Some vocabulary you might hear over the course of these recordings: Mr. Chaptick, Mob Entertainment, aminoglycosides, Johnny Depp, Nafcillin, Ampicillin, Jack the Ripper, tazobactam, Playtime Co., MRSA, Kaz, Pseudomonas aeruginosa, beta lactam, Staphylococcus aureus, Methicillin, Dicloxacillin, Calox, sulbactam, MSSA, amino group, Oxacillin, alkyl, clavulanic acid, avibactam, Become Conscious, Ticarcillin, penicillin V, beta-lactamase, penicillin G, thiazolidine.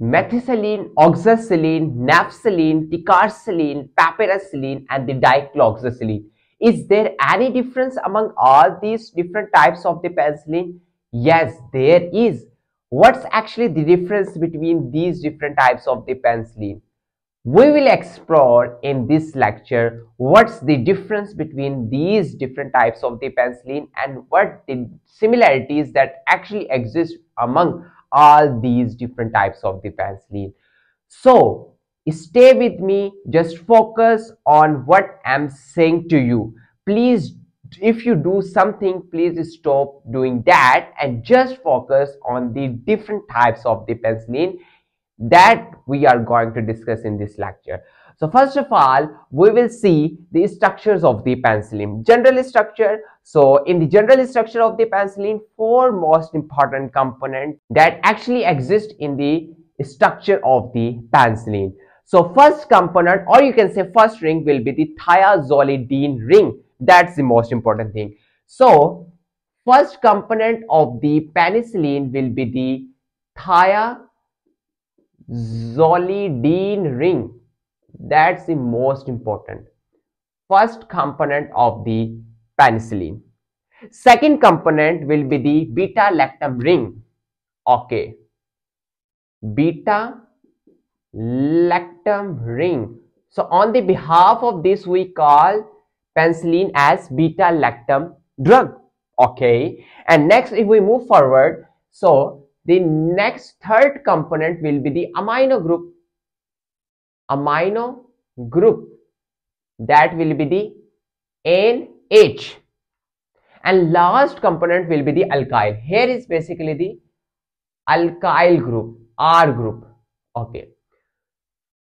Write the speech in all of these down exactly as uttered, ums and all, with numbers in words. methicillin, oxacillin, nafcillin, ticarcillin, piperacillin, and the dicloxacillin. Is there any difference among all these different types of the penicillin? Yes, there is. What's actually the difference between these different types of the penicillin? We will explore in this lecture what's the difference between these different types of the penicillin and what the similarities that actually exist among all these different types of the penicillin. So stay with me, just focus on what I'm saying to you. Please, if you do something, please stop doing that and just focus on the different types of the penicillin that we are going to discuss in this lecture. So first of all, we will see the structures of the penicillin. General structure. So in the general structure of the penicillin, four most important components that actually exist in the structure of the penicillin. So first component, or you can say first ring, will be the thiazolidine ring. That's the most important thing. So first component of the penicillin will be the thiazolidine ring. That's the most important first component of the penicillin. Second component will be the beta lactam ring. Okay, beta lactam ring. So on the behalf of this, we call penicillin as beta lactam drug. Okay, and next, if we move forward, so the next third component will be the amino group. Amino group, that will be the N H, and last component will be the alkyl. Here is basically the alkyl group, R group. Okay,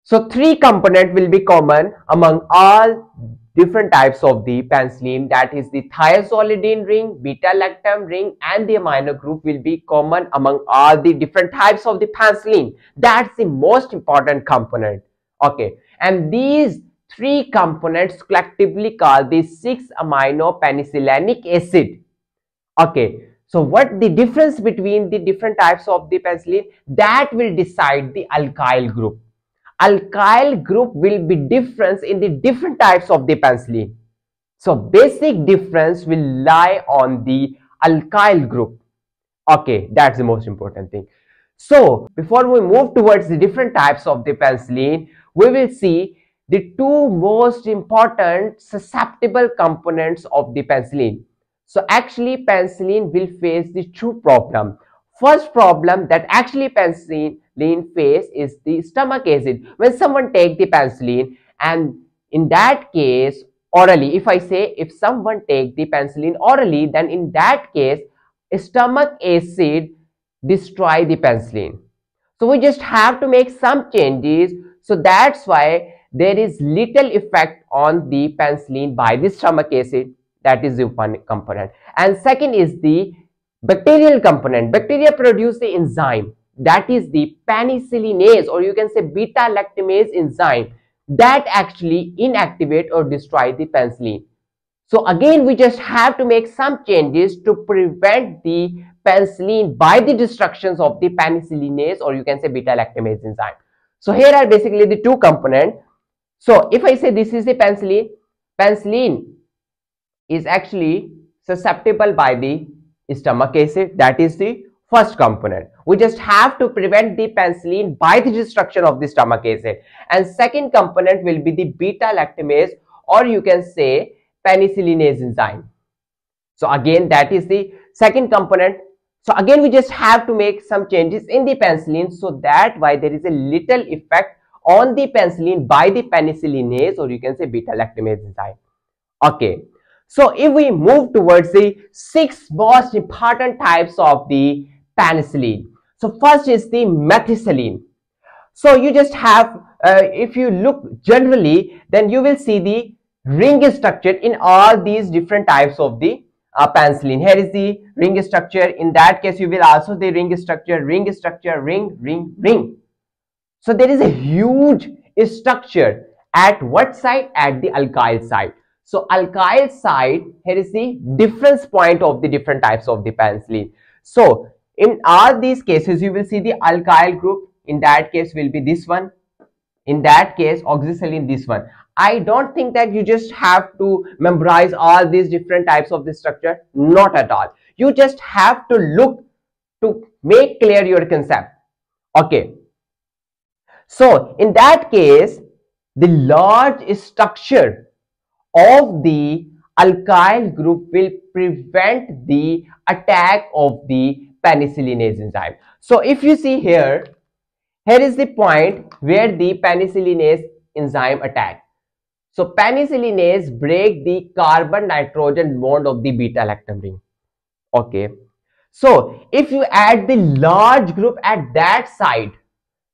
so three component will be common among all different types of the penicillin, that is the thiazolidine ring, beta lactam ring, and the amino group will be common among all the different types of the penicillin. That's the most important component. Okay, and these three components collectively called the six amino penicillinic acid. Okay, so what the difference between the different types of the penicillin, that will decide the alkyl group. Alkyl group will be different in the different types of the penicillin. So basic difference will lie on the alkyl group. Okay, that's the most important thing. So before we move towards the different types of the penicillin, we will see the two most important susceptible components of the penicillin. So actually penicillin will face the two problem. First problem that actually penicillin face is the stomach acid. When someone take the penicillin, and in that case orally, if I say if someone take the penicillin orally, then in that case stomach acid destroy the penicillin. So we just have to make some changes. So that's why there is little effect on the penicillin by the stomach acid. That is the one component. And second is the bacterial component. Bacteria produce the enzyme, that is the penicillinase, or you can say beta lactamase enzyme, that actually inactivate or destroy the penicillin. So again, we just have to make some changes to prevent the penicillin by the destructions of the penicillinase, or you can say beta lactamase enzyme. So here are basically the two components. So if I say this is the penicillin, penicillin is actually susceptible by the stomach acid. That is the first component. We just have to prevent the penicillin by the destruction of the stomach acid. And second component will be the beta lactamase, or you can say penicillinase enzyme. So again, that is the second component. So again, we just have to make some changes in the penicillin, so that why there is a little effect on the penicillin by the penicillinase, or you can say beta lactamase enzyme. Okay, so if we move towards the six most important types of the penicillin. So first is the methicillin. So you just have, uh, if you look generally, then you will see the ring structure in all these different types of the uh, penicillin. Here is the ring structure. In that case, you will also the ring structure, ring structure, ring, ring, ring. So there is a huge structure at what side? At the alkyl side. So alkyl side, here is the difference point of the different types of the penicillin. So in all these cases, you will see the alkyl group. In that case will be this one. In that case, oxacillin, this one. I don't think that you just have to memorize all these different types of the structure. Not at all. You just have to look to make clear your concept. Okay. So, in that case, the large structure of the alkyl group will prevent the attack of the penicillinase enzyme. So, if you see here, here is the point where the penicillinase enzyme attack. So, penicillinase break the carbon-nitrogen bond of the beta-lactam ring. Okay. So, if you add the large group at that side,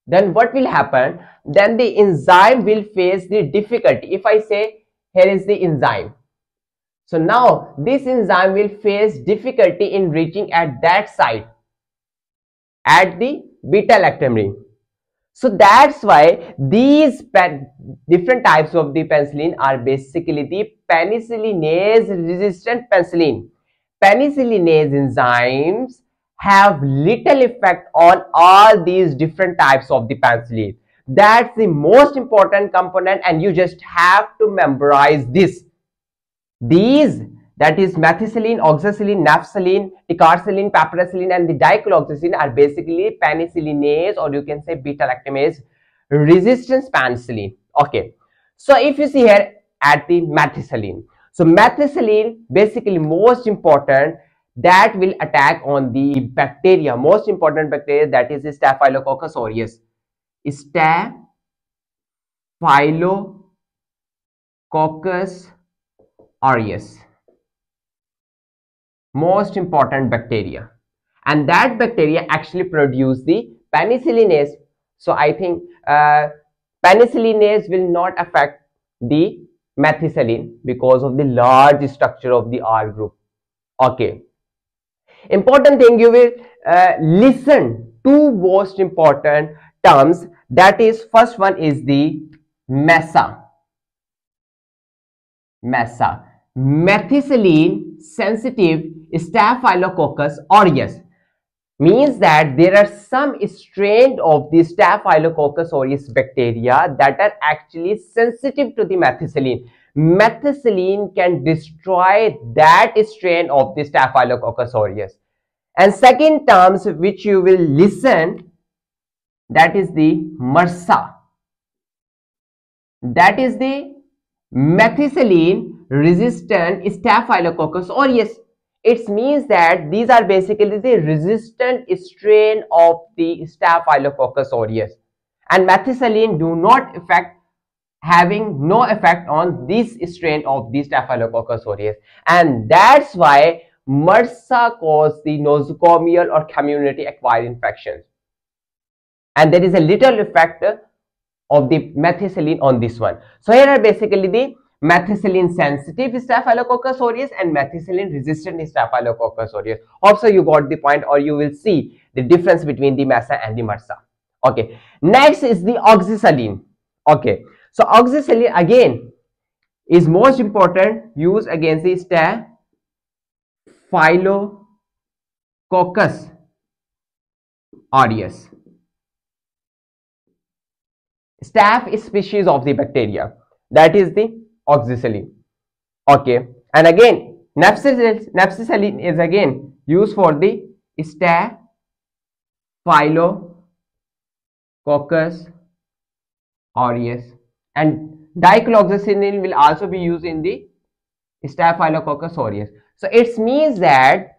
then what will happen? Then the enzyme will face the difficulty. If I say, here is the enzyme. So, now this enzyme will face difficulty in reaching at that side, at the beta-lactam ring. So that's why these different types of the penicillin are basically the penicillinase resistant penicillin. Penicillinase enzymes have little effect on all these different types of the penicillin. That's the most important component, and you just have to memorize this. These, that is methicillin, oxacillin, nafcillin, ticarcillin, piperacillin, and the dicloxacillin are basically penicillinase, or you can say beta-lactamase resistance penicillin. Okay. So if you see here at the methicillin. So methicillin basically most important, that will attack on the bacteria, most important bacteria, that is the Staphylococcus aureus. Staphylococcus aureus. Most important bacteria, and that bacteria actually produce the penicillinase. So I think uh, penicillinase will not affect the methicillin because of the large structure of the R group. Okay. Important thing, you will uh, listen two most important terms. That is, first one is the M S S A. M S S A. Methicillin sensitive Staphylococcus aureus means that there are some strain of the Staphylococcus aureus bacteria that are actually sensitive to the methicillin. Methicillin can destroy that strain of the Staphylococcus aureus. And second terms which you will listen, that is the M R S A. That is the methicillin resistant Staphylococcus aureus. It means that these are basically the resistant strain of the Staphylococcus aureus, and methicillin do not affect, having no effect on this strain of the Staphylococcus aureus, and that's why M R S A causes the nosocomial or community acquired infections, and there is a little effect of the methicillin on this one. So here are basically the methicillin sensitive Staphylococcus aureus and methicillin resistant Staphylococcus aureus. Hope so you got the point, or you will see the difference between the M S S A and the M R S A. Okay, next is the oxacillin. Okay, so oxacillin again is most important, used against the Staphylococcus aureus. Staph species of the bacteria, that is the oxacillin. Okay, and again nafcillin, nafcillin is again used for the Staphylococcus aureus, and dicloxacillin will also be used in the Staphylococcus aureus. So it means that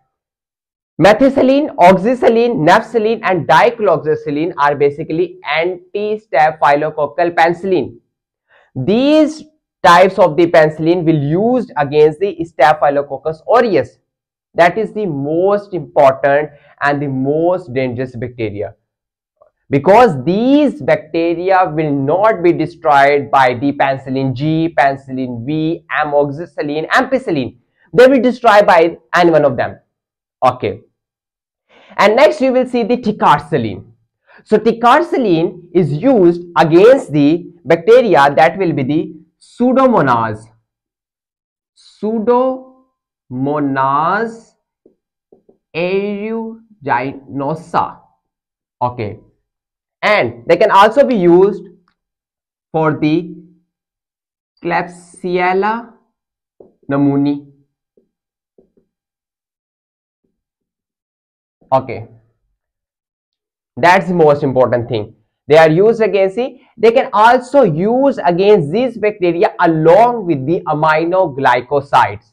methicillin, oxacillin, nafcillin, and dicloxacillin are basically anti-staphylococcal penicillin. These types of the penicillin will used against the Staphylococcus aureus. That is the most important and the most dangerous bacteria, because these bacteria will not be destroyed by the penicillin G, penicillin V, amoxicillin, ampicillin. They will destroy by any one of them. Okay. And next you will see the ticarcillin. So ticarcillin is used against the bacteria that will be the Pseudomonas, Pseudomonas aeruginosa. Okay, and they can also be used for the Klebsiella pneumonia. Okay, that's the most important thing. They are used against the, they can also use against these bacteria along with the aminoglycosides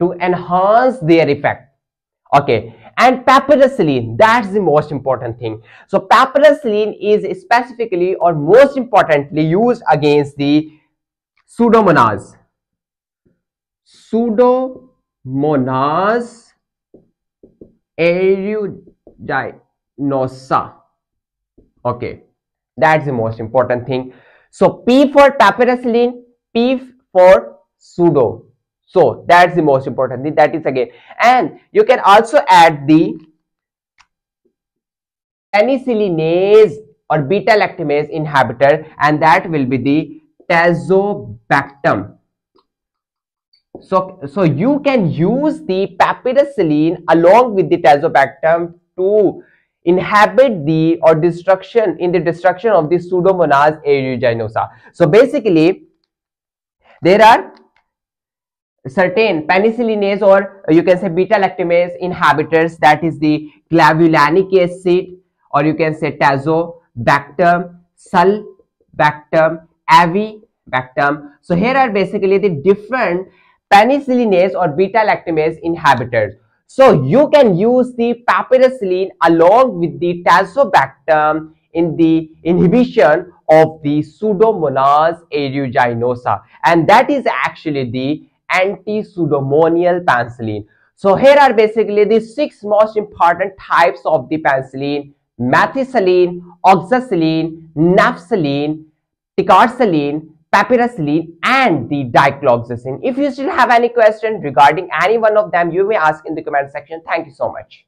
to enhance their effect. Okay, and piperacillin, that's the most important thing. So piperacillin is specifically or most importantly used against the Pseudomonas Pseudomonas aeruginosa. Okay, that's the most important thing. So P for piperacillin, P for pseudo. So that's the most important thing, that is again. And you can also add the penicillinase or beta lactamase inhibitor, and that will be the tazobactam. So, so you can use the piperacillin along with the tazobactam to inhibit the or destruction in the destruction of the Pseudomonas aeruginosa. So basically, there are certain penicillinase or you can say beta lactamase inhibitors, that is the clavulanic acid, or you can say tazobactam, sulbactam, avibactam. So here are basically the different penicillinase or beta lactamase inhibitors. So you can use the piperacillin along with the tazobactam in the inhibition of the Pseudomonas aeruginosa, and that is actually the anti-pseudomonial penicillin. So here are basically the six most important types of the penicillin: methicillin, oxacillin, nafcillin, ticarcillin, piperacillin, and the dicloxacillin. If you still have any question regarding any one of them, you may ask in the comment section. Thank you so much.